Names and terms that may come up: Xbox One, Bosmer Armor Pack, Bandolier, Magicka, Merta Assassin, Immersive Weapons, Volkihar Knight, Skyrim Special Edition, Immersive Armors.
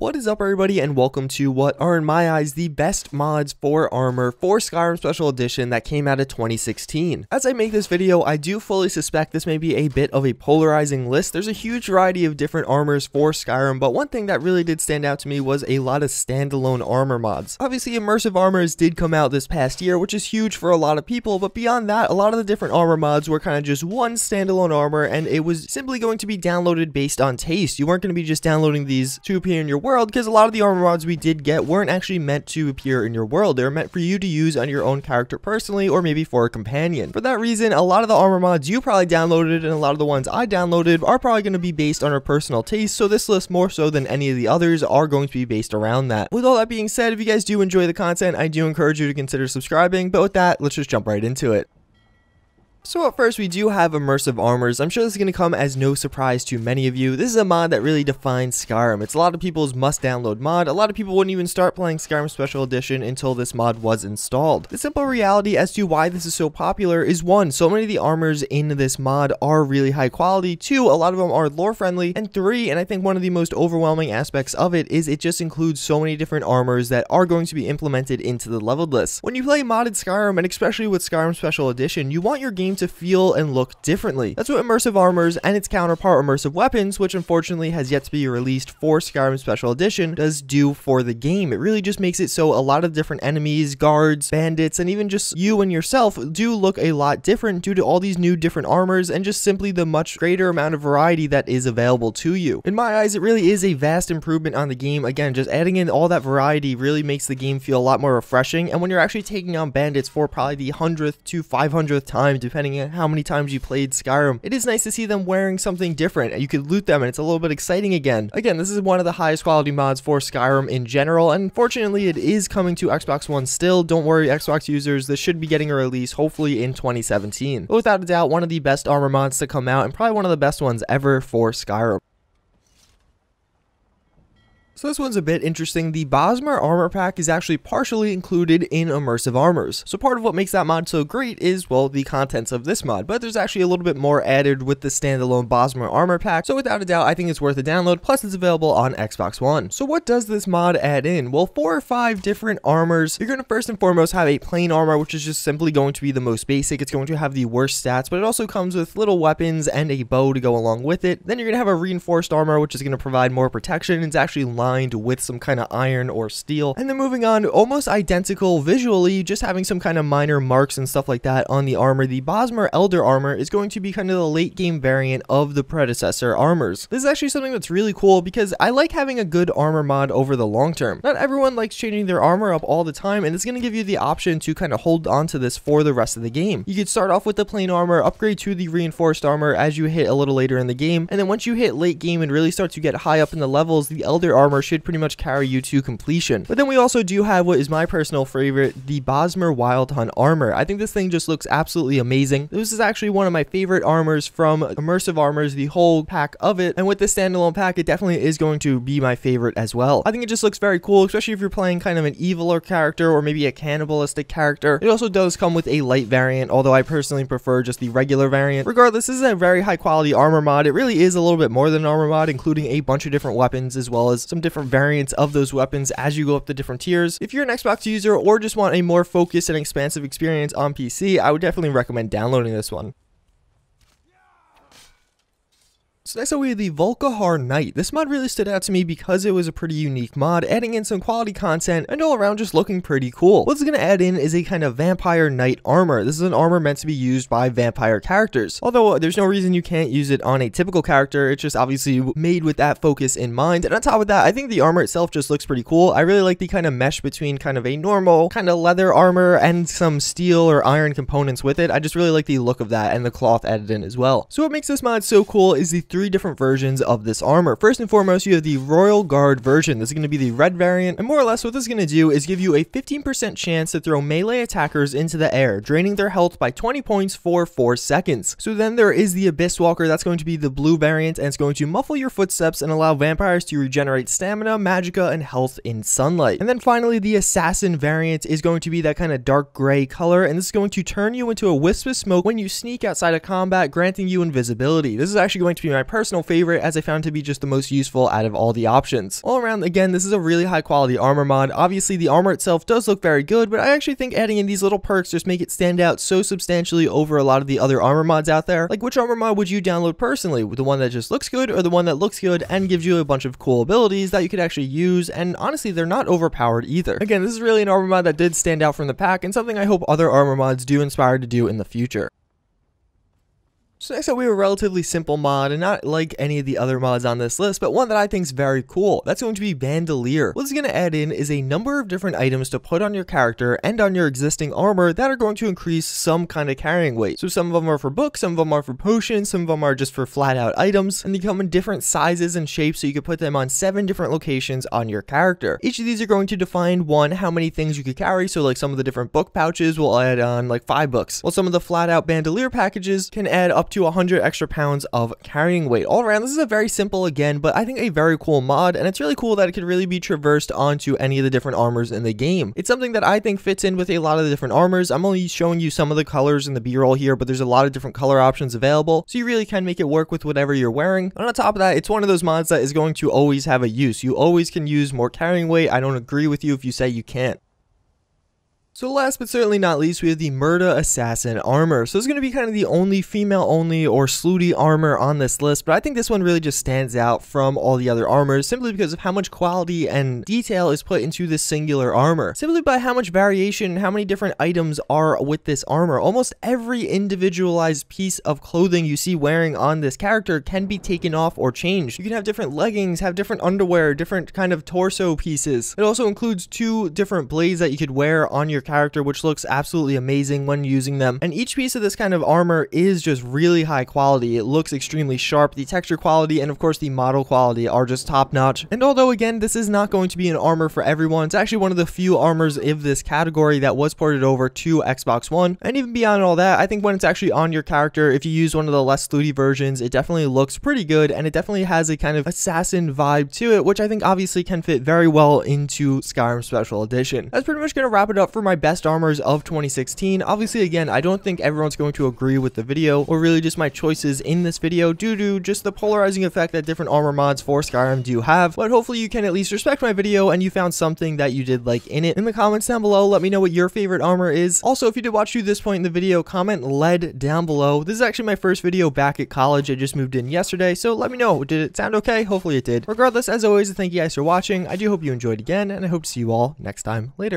What is up, everybody, and welcome to what are, in my eyes, the best mods for armor for Skyrim Special Edition that came out of 2016. As I make this video, I do fully suspect this may be a bit of a polarizing list. There's a huge variety of different armors for Skyrim, but one thing that really did stand out to me was a lot of standalone armor mods. Obviously, Immersive Armors did come out this past year, which is huge for a lot of people, but beyond that, a lot of the different armor mods were kind of just one standalone armor, and it was simply going to be downloaded based on taste. You weren't going to be just downloading these to appear in your world, because a lot of the armor mods we did get weren't actually meant to appear in your world. They were meant for you to use on your own character personally, or maybe for a companion. For that reason, a lot of the armor mods you probably downloaded and a lot of the ones I downloaded are probably going to be based on our personal taste, so this list, more so than any of the others, are going to be based around that. With all that being said, if you guys do enjoy the content, I do encourage you to consider subscribing, but with that, let's just jump right into it. So at first, we do have Immersive Armors. I'm sure this is going to come as no surprise to many of you. This is a mod that really defines Skyrim. It's a lot of people's must-download mod. A lot of people wouldn't even start playing Skyrim Special Edition until this mod was installed. The simple reality as to why this is so popular is, one, so many of the armors in this mod are really high quality. Two, a lot of them are lore-friendly. And three, and I think one of the most overwhelming aspects of it, is it just includes so many different armors that are going to be implemented into the leveled list. When you play modded Skyrim, and especially with Skyrim Special Edition, you want your game to feel and look differently. That's what Immersive Armors and its counterpart Immersive Weapons, which unfortunately has yet to be released for Skyrim Special Edition, does do for the game. It really just makes it so a lot of different enemies, guards, bandits, and even just you and yourself do look a lot different due to all these new different armors and just simply the much greater amount of variety that is available to you. In my eyes, it really is a vast improvement on the game. Again, just adding in all that variety really makes the game feel a lot more refreshing, and when you're actually taking on bandits for probably the 100th to 500th time, depending on how many times you played Skyrim, it is nice to see them wearing something different. You could loot them and it's a little bit exciting again. Again, this is one of the highest quality mods for Skyrim in general, and unfortunately it is coming to Xbox One still. Don't worry, Xbox users, this should be getting a release hopefully in 2017. But without a doubt, one of the best armor mods to come out, and probably one of the best ones ever for Skyrim. So this one's a bit interesting. The Bosmer Armor Pack is actually partially included in Immersive Armors. So part of what makes that mod so great is, well, the contents of this mod, but there's actually a little bit more added with the standalone Bosmer Armor Pack. So without a doubt, I think it's worth a download, plus it's available on Xbox One. So what does this mod add in? Well, 4 or 5 different armors. You're going to first and foremost have a plain armor, which is just simply going to be the most basic. It's going to have the worst stats, but it also comes with little weapons and a bow to go along with it. Then you're going to have a reinforced armor, which is going to provide more protection. It's actually with some kind of iron or steel. And then moving on, almost identical visually, just having some kind of minor marks and stuff like that on the armor, the Bosmer Elder Armor is going to be kind of the late game variant of the predecessor armors. This is actually something that's really cool, because I like having a good armor mod over the long term. Not everyone likes changing their armor up all the time, and it's going to give you the option to kind of hold on to this for the rest of the game. You could start off with the plain armor, upgrade to the reinforced armor as you hit a little later in the game, and then once you hit late game and really start to get high up in the levels, the Elder Armor should pretty much carry you to completion. But then we also do have what is my personal favorite, the Bosmer Wild Hunt Armor. I think this thing just looks absolutely amazing. This is actually one of my favorite armors from Immersive Armors, the whole pack of it, and with the standalone pack, it definitely is going to be my favorite as well. I think it just looks very cool, especially if you're playing kind of an eviler character or maybe a cannibalistic character. It also does come with a light variant, although I personally prefer just the regular variant. Regardless, this is a very high quality armor mod. It really is a little bit more than an armor mod, including a bunch of different weapons as well as some different variants of those weapons as you go up the different tiers. If you're an Xbox user or just want a more focused and expansive experience on PC, I would definitely recommend downloading this one. So next up we have the Volkihar Knight. This mod really stood out to me because it was a pretty unique mod, adding in some quality content and all around just looking pretty cool. What's going to add in is a kind of vampire knight armor. This is an armor meant to be used by vampire characters, although there's no reason you can't use it on a typical character. It's just obviously made with that focus in mind. And on top of that, I think the armor itself just looks pretty cool. I really like the kind of mesh between kind of a normal kind of leather armor and some steel or iron components with it. I just really like the look of that and the cloth added in as well. So what makes this mod so cool is the three different versions of this armor. First and foremost, you have the Royal Guard version. This is going to be the red variant, and more or less what this is going to do is give you a 15% chance to throw melee attackers into the air, draining their health by 20 points for 4 seconds. So then there is the Abyss Walker. That's going to be the blue variant, and it's going to muffle your footsteps and allow vampires to regenerate stamina, magicka, and health in sunlight. And then finally, the Assassin variant is going to be that kind of dark gray color, and this is going to turn you into a wisp of smoke when you sneak outside of combat, granting you invisibility. This is actually going to be my personal favorite as I found to be just the most useful out of all the options. All around, again, this is a really high quality armor mod. Obviously the armor itself does look very good, but I actually think adding in these little perks just make it stand out so substantially over a lot of the other armor mods out there. Like, which armor mod would you download personally? The one that just looks good, or the one that looks good and gives you a bunch of cool abilities that you could actually use, and honestly they're not overpowered either. Again, this is really an armor mod that did stand out from the pack and something I hope other armor mods do inspire to do in the future. So next up we have a relatively simple mod, and not like any of the other mods on this list, but one that I think is very cool. That's going to be Bandolier. What it's going to add in is a number of different items to put on your character and on your existing armor that are going to increase some kind of carrying weight. So some of them are for books, some of them are for potions, some of them are just for flat out items, and they come in different sizes and shapes, so you can put them on 7 different locations on your character. Each of these are going to define, one, how many things you could carry, so like some of the different book pouches will add on like 5 books, while some of the flat out Bandolier packages can add up to 100 extra pounds of carrying weight. All around, this is a very simple, again, but I think a very cool mod, and it's really cool that it could really be traversed onto any of the different armors in the game. It's something that I think fits in with a lot of the different armors. I'm only showing you some of the colors in the b-roll here, but there's a lot of different color options available, so you really can make it work with whatever you're wearing. And on top of that, it's one of those mods that is going to always have a use. You always can use more carrying weight. I don't agree with you if you say you can't. So last but certainly not least, we have the Merta Assassin armor. So it's going to be kind of the only female only or slutty armor on this list, but I think this one really just stands out from all the other armors simply because of how much quality and detail is put into this singular armor. Simply by how much variation and how many different items are with this armor. Almost every individualized piece of clothing you see wearing on this character can be taken off or changed. You can have different leggings, have different underwear, different kind of torso pieces. It also includes 2 different blades that you could wear on your character, which looks absolutely amazing when using them. And each piece of this kind of armor is just really high quality. It looks extremely sharp. The texture quality and of course the model quality are just top notch. And although again this is not going to be an armor for everyone, it's actually one of the few armors of this category that was ported over to Xbox One. And even beyond all that, I think when it's actually on your character, if you use one of the less slutty versions, it definitely looks pretty good, and it definitely has a kind of assassin vibe to it, which I think obviously can fit very well into Skyrim Special Edition. That's pretty much going to wrap it up for my best armors of 2016. Obviously, again, I don't think everyone's going to agree with the video, or really just my choices in this video, due to just the polarizing effect that different armor mods for Skyrim do have. But hopefully you can at least respect my video and you found something that you did like in it. In the comments down below, let me know what your favorite armor is. Also, if you did watch to this point in the video, comment lead down below. This is actually my first video back at college. I just moved in yesterday, so let me know, did it sound okay? Hopefully it did. Regardless, as always, thank you guys for watching. I do hope you enjoyed again, and I hope to see you all next time. Later.